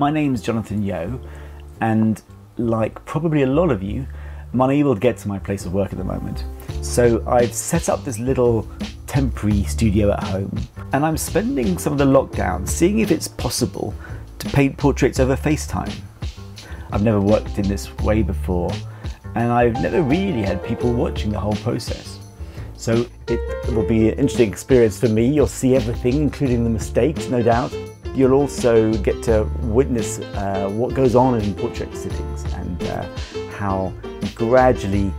My name's Jonathan Yeo, and like probably a lot of you, I'm unable to get to my place of work at the moment. So I've set up this little temporary studio at home, and I'm spending some of the lockdown seeing if it's possible to paint portraits over FaceTime. I've never worked in this way before, and I've never really had people watching the whole process. So it will be an interesting experience for me. You'll see everything, including the mistakes, no doubt. You'll also get to witness what goes on in portrait sittings and how you gradually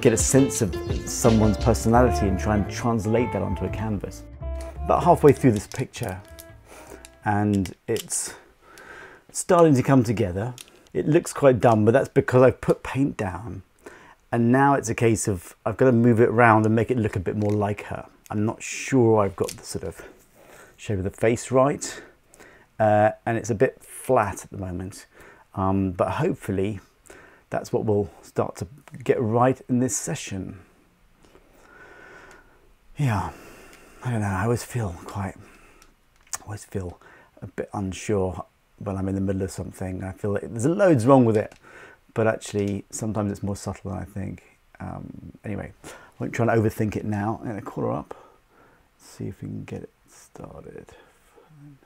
get a sense of someone's personality and try and translate that onto a canvas. About halfway through this picture, and it's starting to come together. It looks quite dumb, but that's because I've put paint down, and now it's a case of I've got to move it around and make it look a bit more like her. I'm not sure I've got the sort of shape of the face right, and it's a bit flat at the moment, but hopefully that's what we'll start to get right in this session. Yeah, I don't know, I always feel a bit unsure when I'm in the middle of something. I feel like there's loads wrong with it, but actually sometimes it's more subtle than I think. Anyway, I won't try and overthink it now. I'm gonna call her up, see if we can get it started. Fine.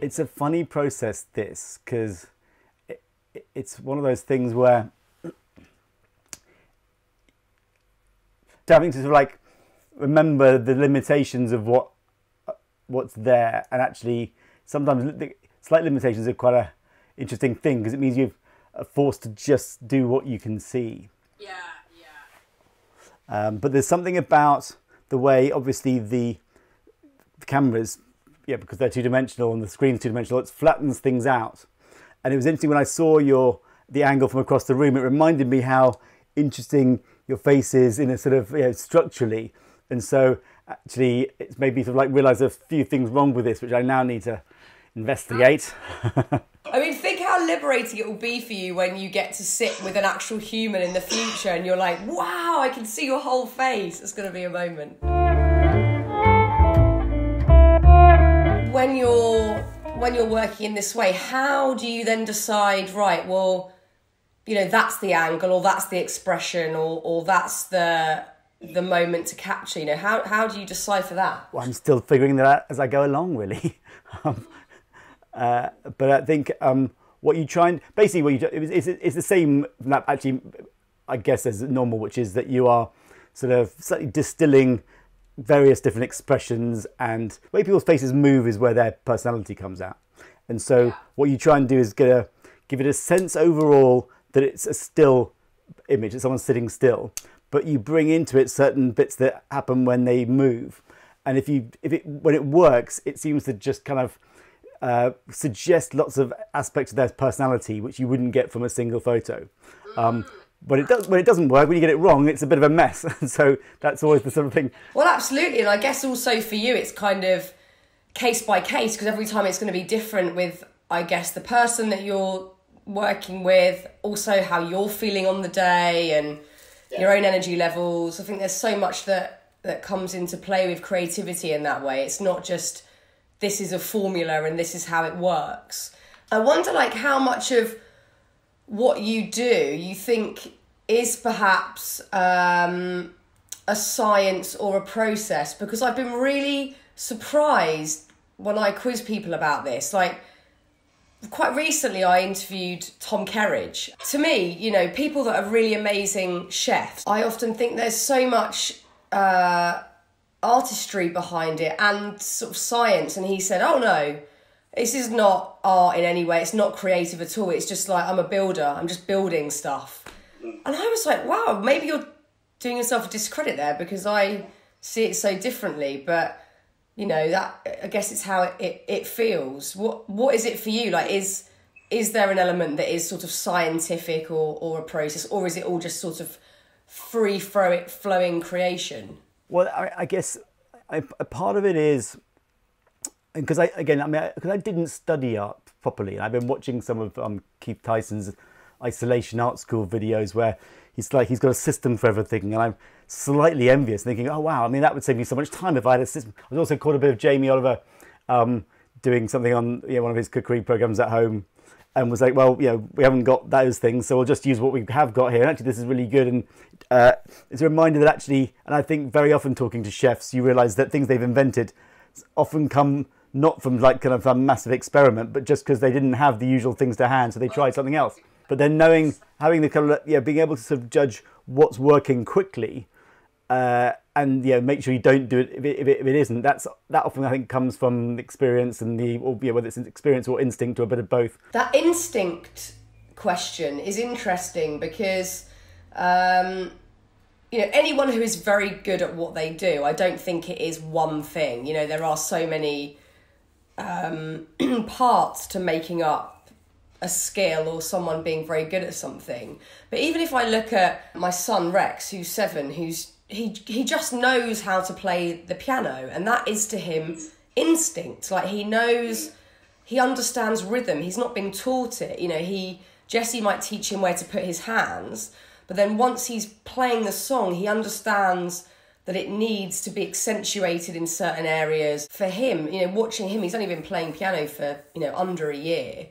It's a funny process, this, because it's one of those things where having to sort of like remember the limitations of what's there, and actually sometimes the slight limitations are quite a interesting thing because it means you're forced to just do what you can see. Yeah, yeah. But there's something about the way, obviously, the cameras. Yeah, because they're two-dimensional and the screen's two-dimensional, it flattens things out. And it was interesting when I saw the angle from across the room, it reminded me how interesting your face is in a sort of, structurally. And so actually it's made me sort of like realise there's a few things wrong with this, which I now need to investigate. I mean, think how liberating it will be for you when you get to sit with an actual human in the future and you're like, wow, I can see your whole face. It's going to be a moment. When you're working in this way, how do you then decide, right, well, you know, that's the angle, or that's the expression, or that's the moment to capture, you know, how do you decipher that? Well, I'm still figuring that out as I go along, really. But I think what you try and, basically what you do, it's the same, actually, I guess, as normal, which is that you are sort of slightly distilling various different expressions, and the way people's faces move is where their personality comes out. And so what you try and do is give it a sense overall that it's a still image, that someone's sitting still, but you bring into it certain bits that happen when they move. And when it works, it seems to just kind of suggest lots of aspects of their personality which you wouldn't get from a single photo. But when it doesn't work, when you get it wrong, it's a bit of a mess. And so that's always the sort of thing. Well, absolutely. And I guess also for you, it's kind of case by case, because every time it's going to be different with, I guess, the person that you're working with, also how you're feeling on the day and your own energy levels. I think there's so much that comes into play with creativity in that way. It's not just this is a formula and this is how it works. I wonder, like, how much of what you do, you think is perhaps a science or a process? Because I've been really surprised when I quiz people about this. Like, quite recently I interviewed Tom Kerridge. To me, you know, people that are really amazing chefs, I often think there's so much artistry behind it and sort of science. And he said, oh no, this is not art in any way. It's not creative at all. It's just like, I'm a builder. I'm just building stuff. And I was like, wow, maybe you're doing yourself a discredit there because I see it so differently. But, you know, that I guess it's how it feels. What is it for you? Like, is there an element that is sort of scientific or a process? Or is it all just sort of free-flowing creation? Well, I guess a part of it is... Because I didn't study art properly. I've been watching some of Keith Tyson's isolation art school videos where He's like, he's got a system for everything, and I'm slightly envious, thinking, oh wow, I mean, that would save me so much time if I had a system. I was also caught a bit of Jamie Oliver doing something on one of his cookery programs at home, and was like, well, we haven't got those things, so we'll just use what we have got here. And actually, this is really good, and it's a reminder that actually, and I think very often talking to chefs, you realise that things they've invented often come not from like kind of a massive experiment, but just because they didn't have the usual things to hand, so they tried something else. But then knowing, having the kind of, being able to sort of judge what's working quickly, and make sure you don't do it if it isn't. That often I think comes from experience and whether it's experience or instinct or a bit of both. That instinct question is interesting because anyone who is very good at what they do, I don't think it is one thing. There are so many parts to making up a skill or someone being very good at something. But even if I look at my son Rex, who's 7, he just knows how to play the piano, and that is to him instinct. Like, he knows, he understands rhythm. He's not been taught it. Jesse might teach him where to put his hands, but then once he's playing the song, he understands that it needs to be accentuated in certain areas. For him, watching him, he's only been playing piano for, under a year,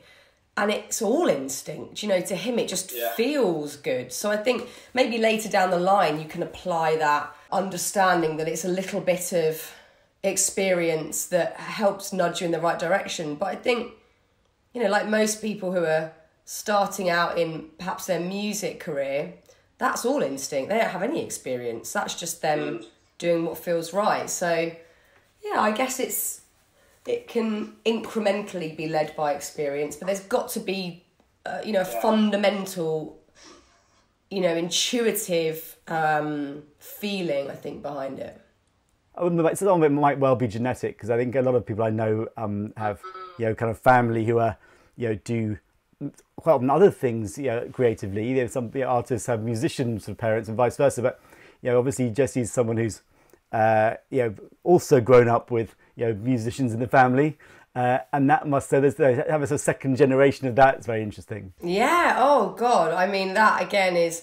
and it's all instinct, to him it just feels good. So I think maybe later down the line you can apply that understanding that it's a little bit of experience that helps nudge you in the right direction. But I think, like most people who are starting out in perhaps their music career, that's all instinct. They don't have any experience. That's just them doing what feels right. So, yeah, I guess it can incrementally be led by experience, but there's got to be, a fundamental, intuitive feeling, I think, behind it. Some of it might well be genetic, because I think a lot of people I know have, kind of family who are, do quite often other things, creatively. Some artists have musicians for parents and vice versa. But, obviously Jesse's someone who's, also grown up with, musicians in the family. And that must, so there's have a sort of second generation of that. It's very interesting. Yeah. Oh God. I mean, that again is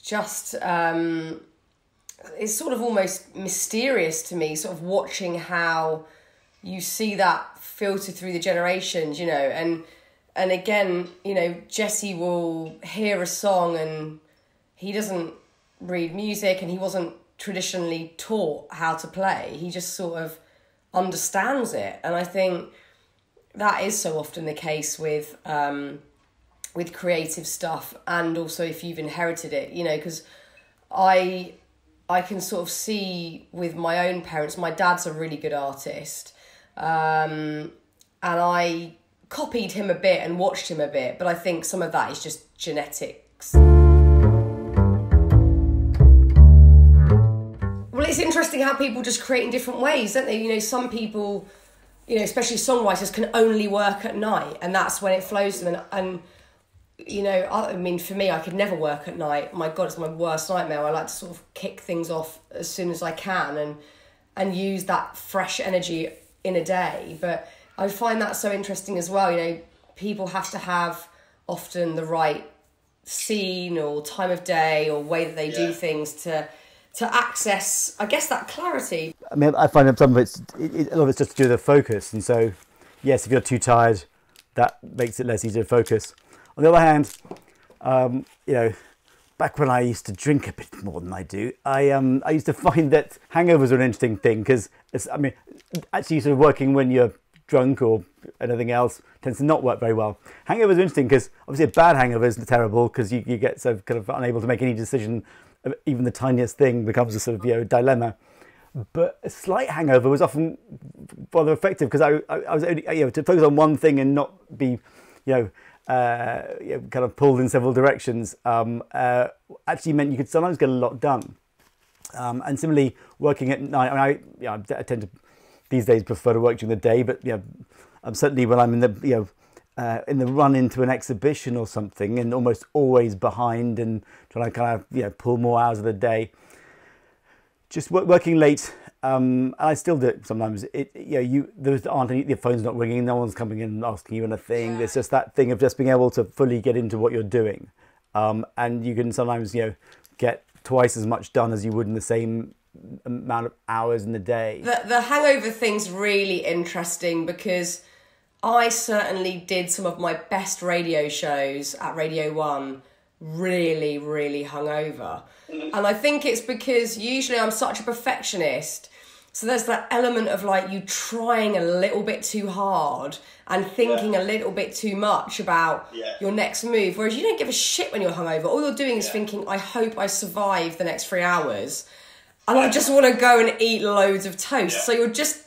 just, it's sort of almost mysterious to me, sort of watching how you see that filter through the generations, and again, Jesse will hear a song, and he doesn't read music, and he wasn't traditionally taught how to play. He just sort of understands it. And I think that is so often the case with creative stuff, and also if you've inherited it, because I can sort of see with my own parents. My dad's a really good artist, and I copied him a bit and watched him a bit, but I think some of that is just genetics. Well, it's interesting how people just create in different ways, don't they? Some people, especially songwriters, can only work at night, and that's when it flows them. And I mean, for me, I could never work at night. My God, it's my worst nightmare. I like to sort of kick things off as soon as I can and use that fresh energy in a day. But I find that so interesting as well. People have to have often the right scene or time of day or way that they do things to access, I guess, that clarity. I mean, I find that some of it's just to do with the focus. And so, yes, if you're too tired, that makes it less easy to focus. On the other hand, back when I used to drink a bit more than I do, I used to find that hangovers were an interesting thing, because, I mean, actually sort of working when you're drunk or anything else tends to not work very well. Hangovers are interesting because obviously a bad hangover is terrible, because you get so kind of unable to make any decision. Even the tiniest thing becomes a sort of dilemma. But a slight hangover was often rather effective, because I was only to focus on one thing and not be kind of pulled in several directions. Actually meant you could sometimes get a lot done. And similarly, working at night, I tend to these days prefer to work during the day, but certainly when I'm in the in the run into an exhibition or something, and almost always behind and trying to kind of pull more hours of the day, just working late. And I still do it sometimes. The phone's not ringing, no one's coming in and asking you anything. There's just that thing of just being able to fully get into what you're doing. and you can sometimes, you know, get twice as much done as you would in the same amount of hours in the day. The hangover thing's really interesting because I certainly did some of my best radio shows at Radio One really, really hungover. And I think it's because usually I'm such a perfectionist. So there's that element of like you trying a little bit too hard and thinking a little bit too much about your next move. Whereas you don't give a shit when you're hungover. All you're doing is thinking, I hope I survive the next 3 hours. And I just want to go and eat loads of toast. So you're just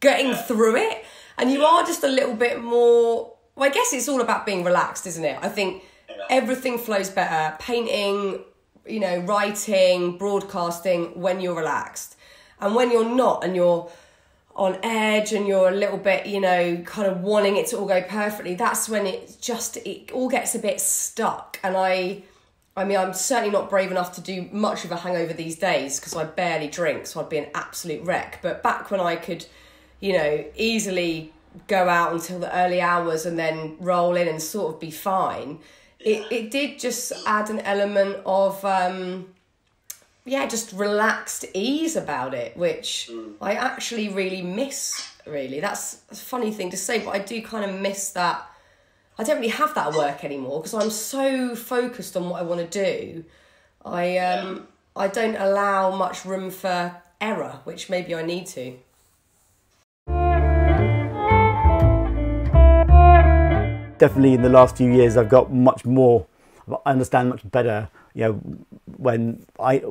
getting through it. And you are just a little bit more... Well, I guess it's all about being relaxed, isn't it? I think everything flows better. Painting, you know, writing, broadcasting, when you're relaxed. And when you're not and you're on edge and you're a little bit, you know, kind of wanting it to all go perfectly, that's when it just, it all gets a bit stuck. And I mean, I'm certainly not brave enough to do much of a hangover these days because I barely drink, so I'd be an absolute wreck. But back when I could, you know, easily go out until the early hours and then roll in and sort of be fine, it did just add an element of... yeah, just relaxed ease about it, which I actually really miss, really. That's a funny thing to say, but I do kind of miss that. I don't really have that work anymore because I'm so focused on what I want to do. I don't allow much room for error, which maybe I need to. Definitely in the last few years, I've got much more, I understand much better, you know, when I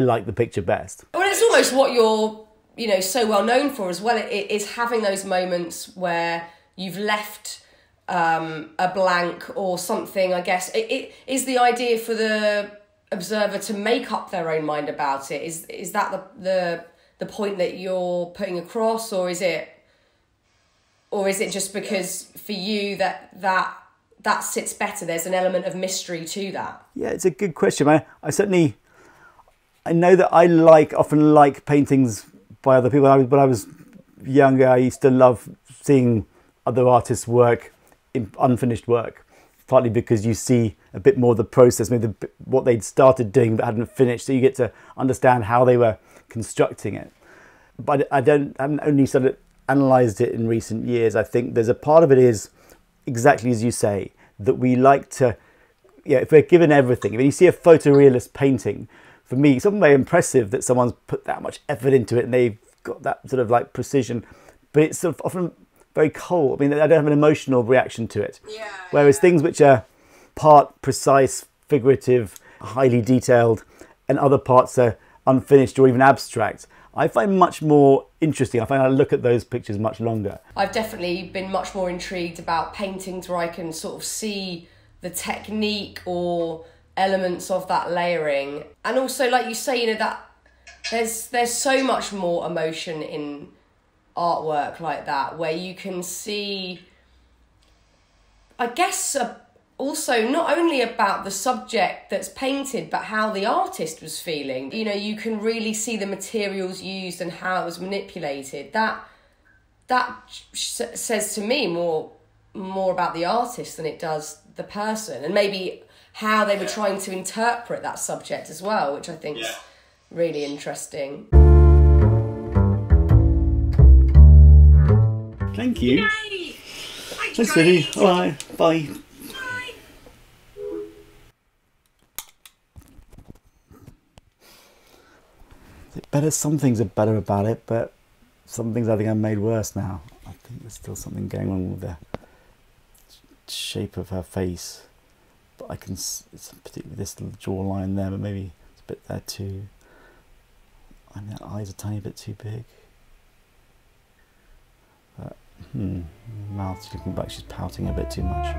like the picture best. Well, it's almost what you're, you know, so well known for as well. It is having those moments where you've left a blank or something, I guess. It is the idea for the observer to make up their own mind about it. Is that the point that you're putting across, or is it just because for you that sits better? There's an element of mystery to that. Yeah, it's a good question. I know that I often like paintings by other people. When I was younger, I used to love seeing other artists' work, unfinished work, partly because you see a bit more of the process, maybe what they'd started doing but hadn't finished, so you get to understand how they were constructing it. But I haven't only sort of analysed it in recent years. I think there's a part of it is exactly as you say, that we like to, yeah, if we're given everything, when you see a photorealist painting, for me, it's often very impressive that someone's put that much effort into it and they've got that sort of like precision, but it's sort of often very cold. I mean, I don't have an emotional reaction to it. Yeah, whereas things which are part precise, figurative, highly detailed, and other parts are unfinished or even abstract, I find much more interesting. I find I look at those pictures much longer. I've definitely been much more intrigued about paintings where I can sort of see the technique or elements of that layering. And also, like you say, you know, that there's so much more emotion in artwork like that, where you can see, I guess, also not only about the subject that's painted, but how the artist was feeling. You know, you can really see the materials used and how it was manipulated. That says to me more about the artist than it does the person, and maybe how they were trying to interpret that subject as well, which I think is really interesting. Thank you. Yay. Thanks, Cindy. Bye. Bye. Better, some things are better about it, but some things I think I've made worse now. I think there's still something going on with the shape of her face, but I can, it's particularly this little jawline there, but maybe it's a bit there too, and that eye's a tiny bit too big, but mouth's looking like she's pouting a bit too much.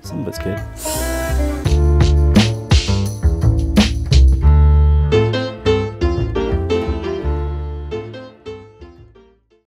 Some of it's good.